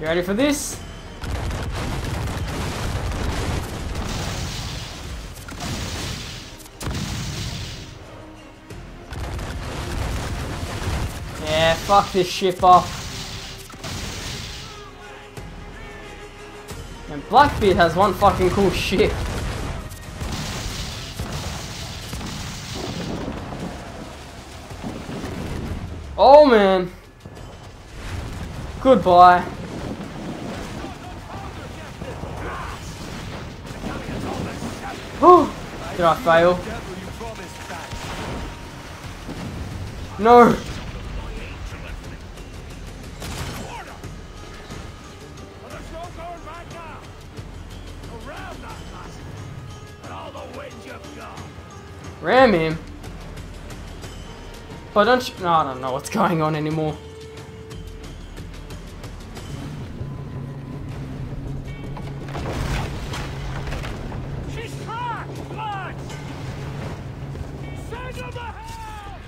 You ready for this? Yeah, fuck this ship off. And Blackbeard has one fucking cool ship. Oh man. Goodbye. Oh, did I fail? No. Ram him. But don't you, no, I don't know what's going on anymore. She's caught! Bloods! Send them the hell!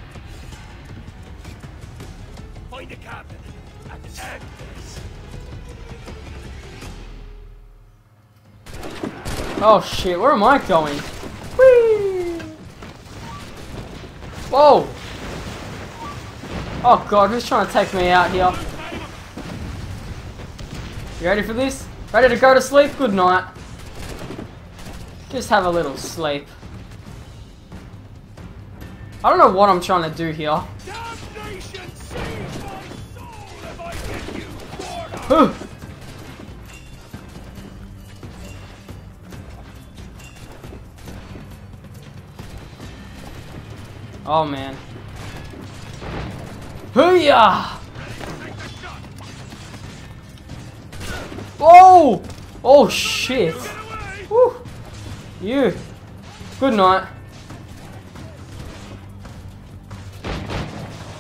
Find the captain at the end of this. Oh shit, where am I going? Whoa! Oh god, who's trying to take me out here? You ready for this? Ready to go to sleep? Good night. Just have a little sleep. I don't know what I'm trying to do here. Oh man. Hooyah! Oh! Oh shit! Woo! You! Good night.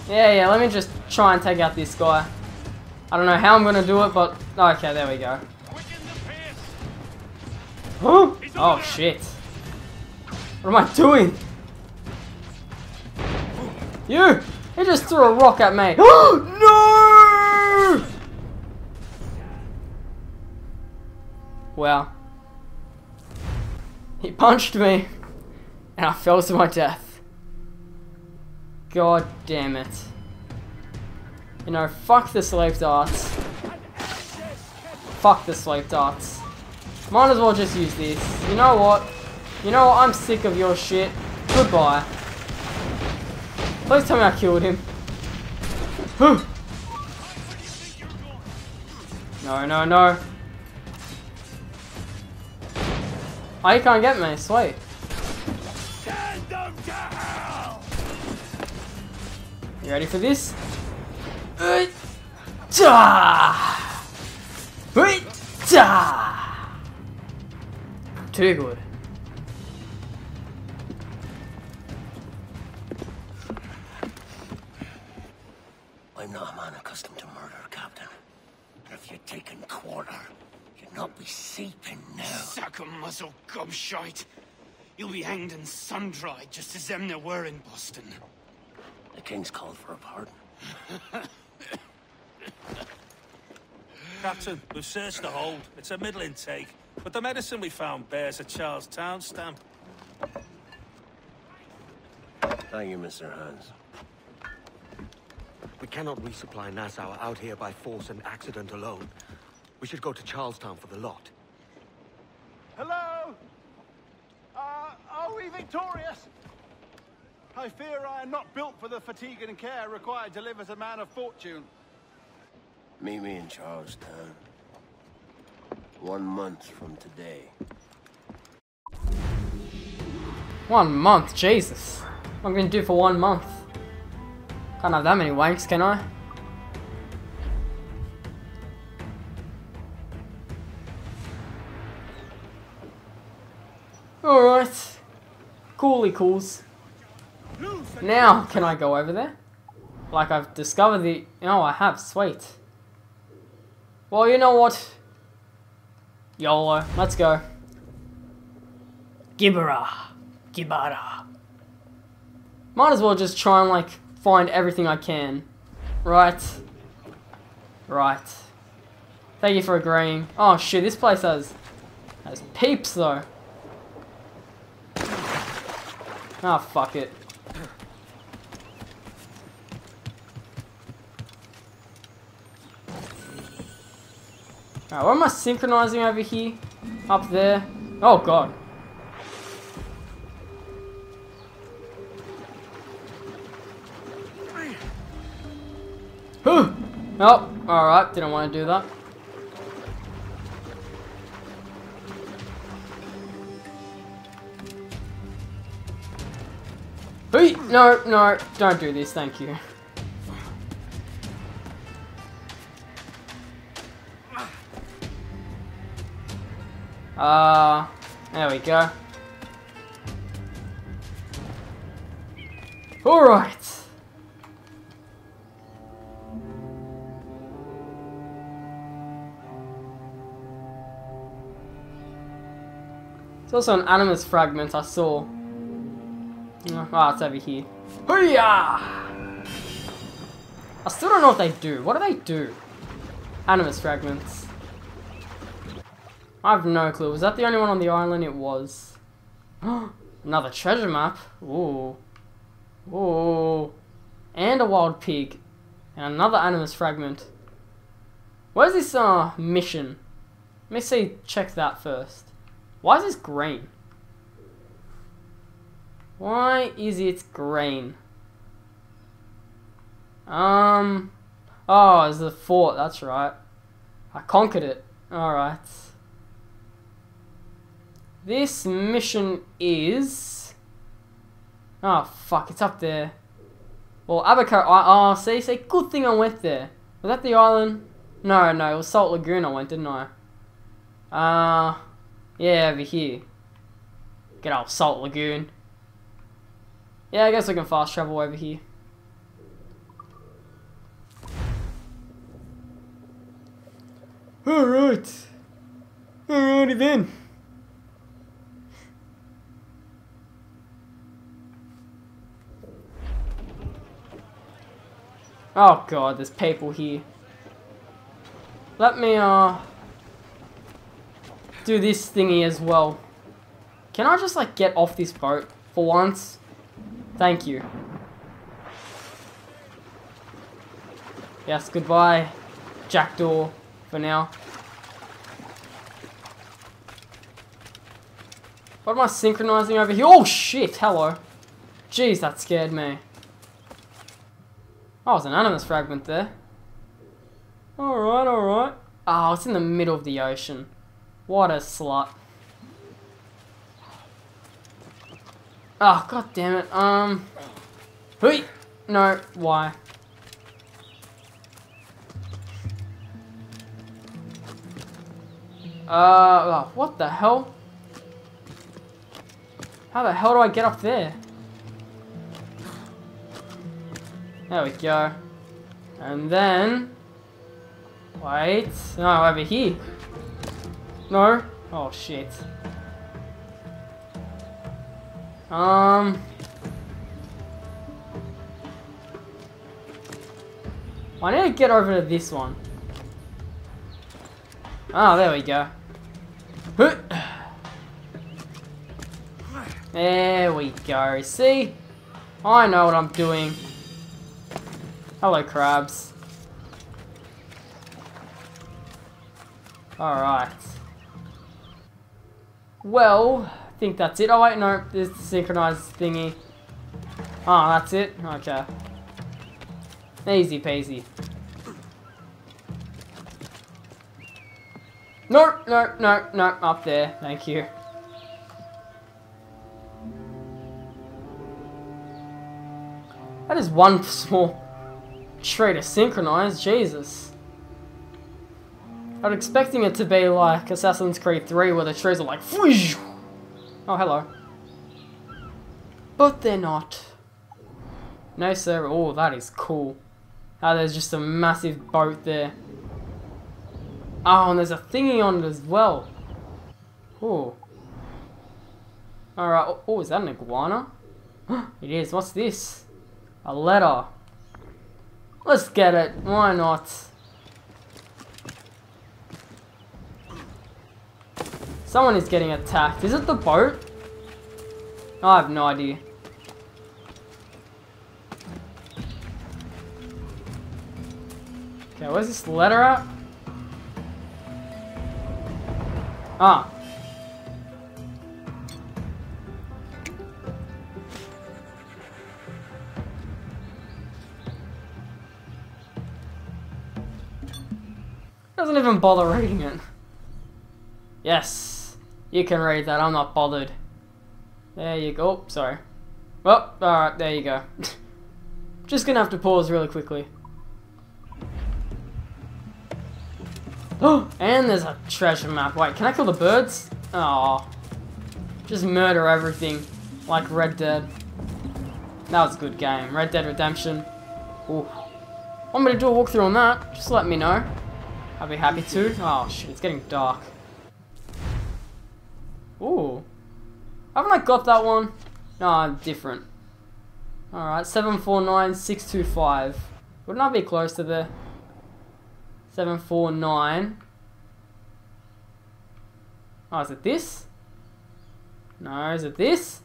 Yeah, let me just try and take out this guy. I don't know how I'm gonna do it, but... Okay, there we go. Huh? Oh shit. What am I doing? You! He just threw a rock at me. No! Well. He punched me. And I fell to my death. God damn it. You know, fuck the slave darts. Fuck the slave darts. Might as well just use this. You know what? You know what? I'm sick of your shit. Goodbye. Please tell me I killed him. Whew. No. Oh, you can't get me. Sweet. You ready for this? Too good. Gobshite. You'll be hanged and sun-dried, just as them there were in Boston. The king's called for a pardon. Captain, we've searched the hold. It's a middling take, but the medicine we found bears a Charlestown stamp. Thank you, Mr. Hans. We cannot resupply Nassau out here by force and accident alone. We should go to Charlestown for the lot. Hello? Are we victorious? I fear I am not built for the fatigue and care required to live as a man of fortune. Meet me in Charlestown. 1 month from today. 1 month? Jesus. What am I going to do for 1 month? Can't have that many wanks, can I? Alright. Coolie cools. Now, can I go over there? Like I've discovered the... Oh, I have. Sweet. Well, you know what? YOLO. Let's go. Gibbera. Might as well just try and, like, find everything I can. Right. Thank you for agreeing. Oh shit, this place has peeps though. Ah, oh, fuck it. Alright, what am I synchronizing over here? Up there? Oh god. Oh, alright, didn't want to do that. No, no, don't do this, thank you. There we go. Alright. It's also an Animus fragment I saw. Ah, oh, it's over here. Hoo-yah! I still don't know what they do. What do they do? Animus fragments. I have no clue. Was that the only one on the island? It was. Another treasure map. Ooh. Ooh. And a wild pig. And another Animus fragment. Where's this, mission? Let me see, check that first. Why is this green? Why is it green? Oh, it's the fort, that's right. I conquered it. Alright. This mission is... Oh, fuck, it's up there. Well, Abaco... Oh, see? Good thing I went there. Was that the island? No, no, it was Salt Lagoon I went, didn't I? Yeah, over here. Good old Salt Lagoon. Yeah, I guess we can fast travel over here. Alright. Alrighty then. Oh god, there's people here. Let me, do this thingy as well. Can I just, like, get off this boat for once? Thank you. Yes, goodbye, Jackdaw, for now. What am I synchronizing over here? Oh shit, hello. Jeez, that scared me. Oh, it's an Animus fragment there. Alright, alright. Oh, it's in the middle of the ocean. What a slut. Oh, god damn it. Hooey! No, why? Oh, what the hell? How the hell do I get up there? There we go. And then... Wait. No, over here. No. Oh, shit. I need to get over to this one. Oh, there we go. There we go. See? I know what I'm doing. Hello, crabs. Alright. Well... I think that's it. Oh wait, no, there's the synchronized thingy. Oh, that's it? Okay. Easy peasy. No, no, no, no, up there. Thank you. That is one small tree to synchronize, Jesus. I was expecting it to be like Assassin's Creed 3 where the trees are like... Foosh! Oh, hello. But they're not. No, sir. Oh, that is cool. Oh, there's just a massive boat there. Oh, and there's a thingy on it as well. Oh. Alright. Oh, is that an iguana? It is. What's this? A letter. Let's get it. Why not? Someone is getting attacked. Is it the boat? I have no idea. Okay, where's this letter at? Ah. Doesn't even bother reading it. Yes, you can read that. I'm not bothered. There you go. Oh, sorry. Well, alright, there you go. Just gonna have to pause really quickly. Oh, and there's a treasure map. Wait, can I kill the birds? Oh, just murder everything like Red Dead. That was a good game. Red Dead Redemption. Ooh. Want me to do a walkthrough on that? Just let me know. I'd be happy to. Oh shit, it's getting dark. Ooh. Haven't I got that one? No, I'm different. Alright, 749625. Wouldn't I be close to the 749? Oh, is it this? No, is it this?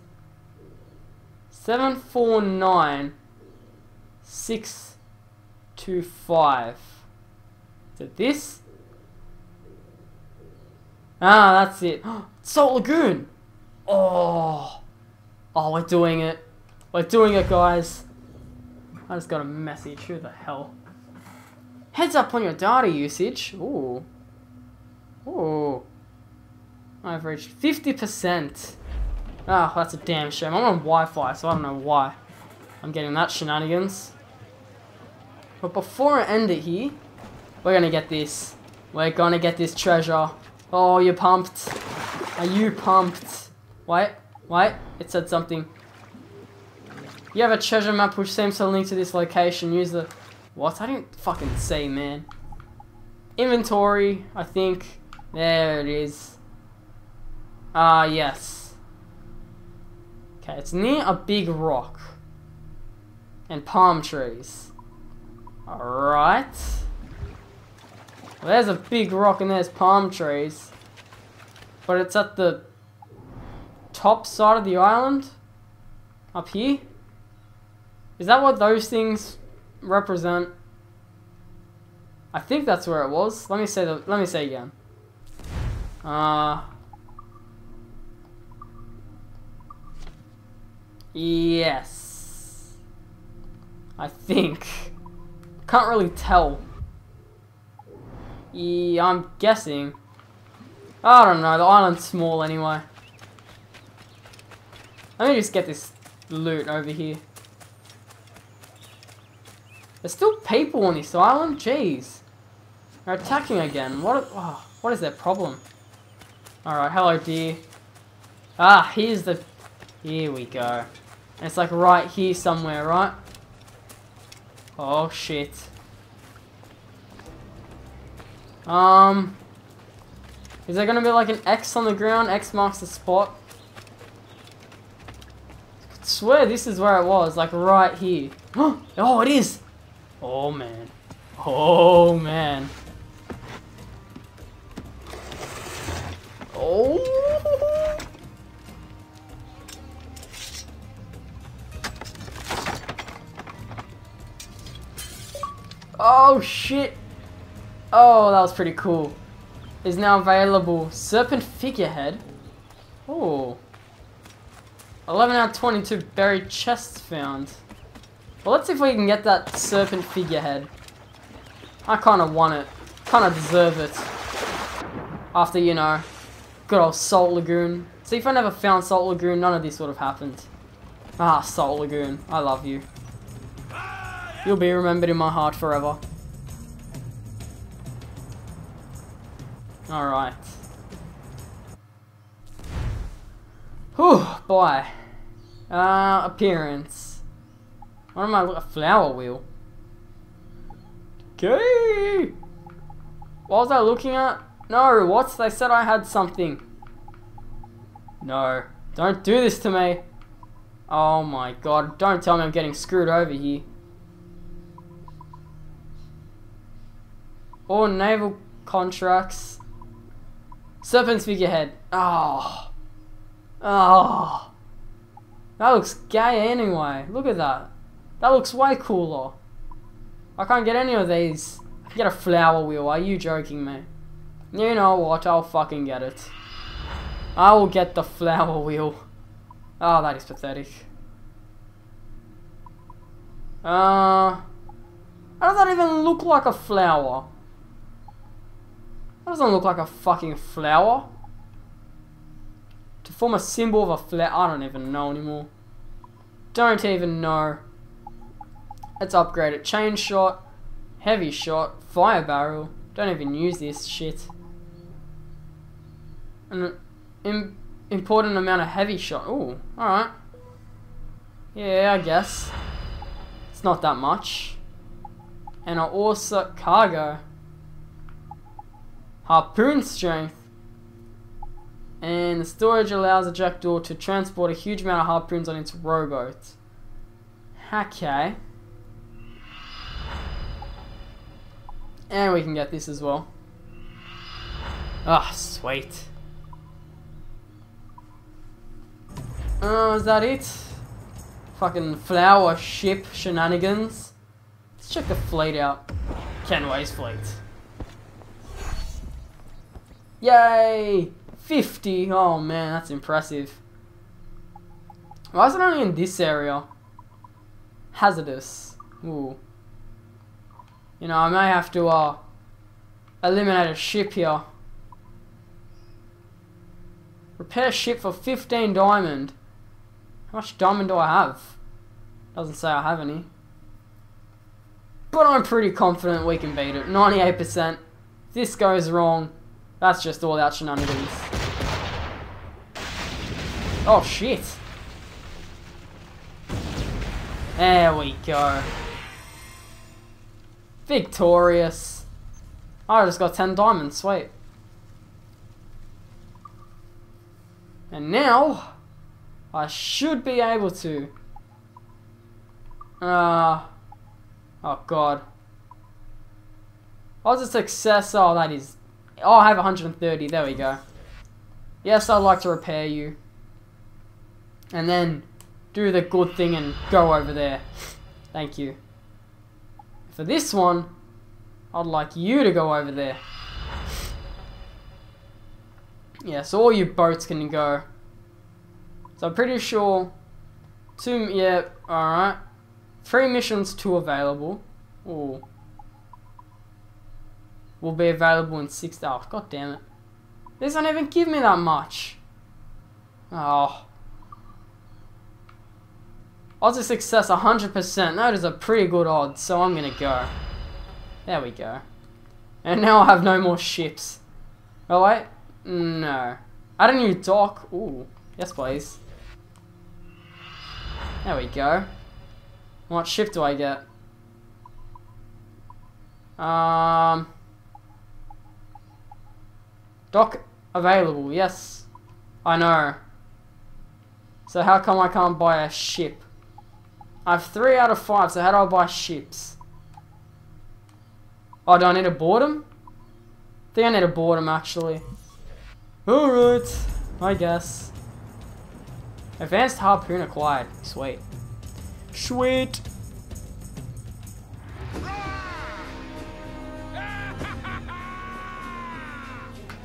749625. Is it this? Ah, that's it. Salt Lagoon! Oh! Oh, we're doing it. We're doing it, guys. I just got a message. Who the hell? Heads up on your data usage. Ooh. Ooh. I've reached 50%. Oh, that's a damn shame. I'm on Wi-Fi, so I don't know why I'm getting that shenanigans. But before I end it here, we're gonna get this. We're gonna get this treasure. Oh, you're pumped. Are you pumped? Wait, wait. It said something. You have a treasure map which seems to link to this location. Use the... What? I didn't fucking see, man. Inventory, I think. There it is. Ah, yes. Okay, it's near a big rock. And palm trees. Alright. Well, there's a big rock and there's palm trees, but it's at the top side of the island, up here. Is that what those things represent? I think that's where it was. Let me say the. Let me say again. Yes. I think. Can't really tell. Yeah, I'm guessing. I don't know, the island's small anyway. Let me just get this loot over here. There's still people on this island? Jeez. They're attacking again. What is their problem? Alright, hello dear. Ah, here's the... Here we go. And it's like right here somewhere, right? Oh shit. Is there gonna be like an X on the ground? X marks the spot. I could swear this is where it was, like right here. Oh, it is! Oh man. Oh man. Oh. Oh shit. Oh, that was pretty cool. Is now available. Serpent figurehead. Oh. 11 out of 22 buried chests found. Well, let's see if we can get that serpent figurehead. I kind of want it. Kind of deserve it. After, you know, good old Salt Lagoon. See, if I never found Salt Lagoon, none of this would have happened. Ah, Salt Lagoon. I love you. You'll be remembered in my heart forever. Alright. Whew, boy. Appearance. What am I, a flower wheel? Okay. What was I looking at? No, what? They said I had something. No. Don't do this to me. Oh my god. Don't tell me I'm getting screwed over here. Or naval contracts. Serpent's figurehead. Oh. Oh. That looks gay anyway. Look at that. That looks way cooler. I can't get any of these. I can get a flower wheel. Are you joking me? You know what? I'll fucking get it. I will get the flower wheel. Oh, that is pathetic. How does that even look like a flower? That doesn't look like a fucking flower. To form a symbol of a flower, I don't even know anymore. Don't even know. Let's upgrade it. Chain shot, heavy shot, fire barrel. Don't even use this shit. An important amount of heavy shot. Ooh, alright. Yeah, I guess. It's not that much. And I also cargo. Harpoon strength. And the storage allows a Jackdaw to transport a huge amount of harpoons on its rowboat. Okay. And we can get this as well. Ah, sweet. Oh, is that it? Fucking flower ship shenanigans. Let's check the fleet out. Kenway's fleet. Yay! 50! Oh man, that's impressive. Why is it only in this area? Hazardous. Ooh. You know, I may have to, eliminate a ship here. Repair ship for 15 diamond. How much diamond do I have? Doesn't say I have any. But I'm pretty confident we can beat it. 98%. If this goes wrong, that's just all out shenanigans. Oh, shit. There we go. Victorious. Oh, I just got 10 diamonds, sweet. And now, I should be able to... oh god. I was a success, oh that is... Oh, I have 130, there we go. Yes, I'd like to repair you. And then, do the good thing and go over there. Thank you. For this one, I'd like you to go over there. Yeah, so all your boats can go. So I'm pretty sure... yeah, alright. 3 missions, 2 available. Ooh. Will be available in 6 hours. Oh, god damn it. This don't even give me that much. Oh. Odds of success 100%. That is a pretty good odds, so I'm gonna go. There we go. And now I have no more ships. Oh wait, no. Add a new dock. Ooh, yes please. There we go. What ship do I get? Dock available. Yes, I know. So how come I can't buy a ship? I have 3 out of 5, so how do I buy ships? Oh, do I need to board them? I think I need to board them, actually. Alright, I guess. Advanced harpoon acquired. Sweet. Sweet.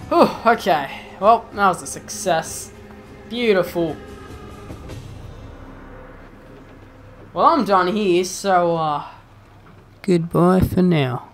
Whew, okay. Well, that was a success. Beautiful. Well, I'm done here, so, goodbye for now.